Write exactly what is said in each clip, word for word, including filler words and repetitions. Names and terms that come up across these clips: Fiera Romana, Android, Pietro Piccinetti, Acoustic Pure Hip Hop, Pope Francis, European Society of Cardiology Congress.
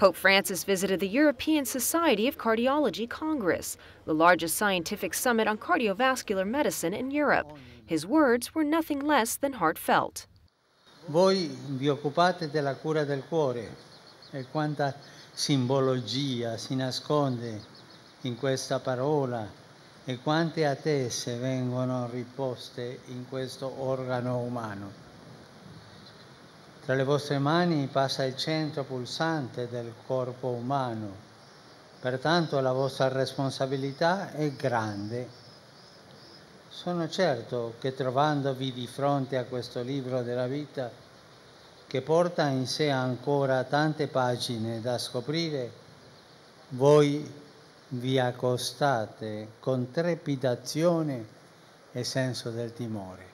Pope Francis visited the European Society of Cardiology Congress, the largest scientific summit on cardiovascular medicine in Europe. His words were nothing less than heartfelt. Voi vi occupate della cura del cuore e quanta simbologia si nasconde in questa parola e quante attese vengono riposte in questo organo umano. Tra le vostre mani passa il centro pulsante del corpo umano, pertanto la vostra responsabilità è grande. Sono certo che trovandovi di fronte a questo libro della vita, che porta in sé ancora tante pagine da scoprire, voi vi accostate con trepidazione e senso del timore.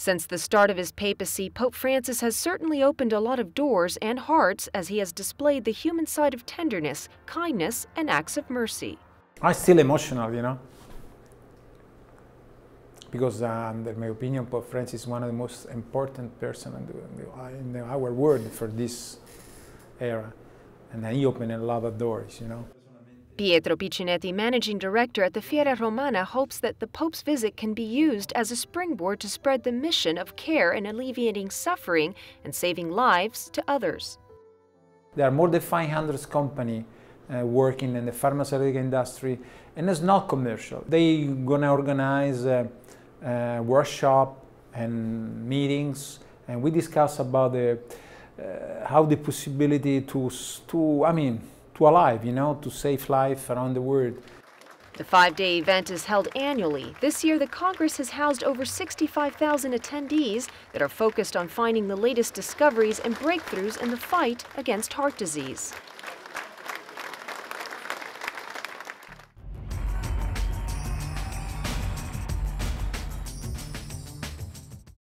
Since the start of his papacy, Pope Francis has certainly opened a lot of doors and hearts as he has displayed the human side of tenderness, kindness, and acts of mercy. I'm still emotional, you know, because uh, in my opinion, Pope Francis is one of the most important persons in, the, in our world for this era, and he opened a lot of doors, you know. Pietro Piccinetti, managing director at the Fiera Romana, hopes that the Pope's visit can be used as a springboard to spread the mission of care in alleviating suffering and saving lives to others. There are more than five hundred companies uh, working in the pharmaceutical industry, and it's not commercial. They're going to organize a, a workshop and meetings, and we discuss about the, uh, how the possibility to, to I mean, to alive, you know, to save life around the world. The five-day event is held annually. This year, the Congress has housed over sixty-five thousand attendees that are focused on finding the latest discoveries and breakthroughs in the fight against heart disease.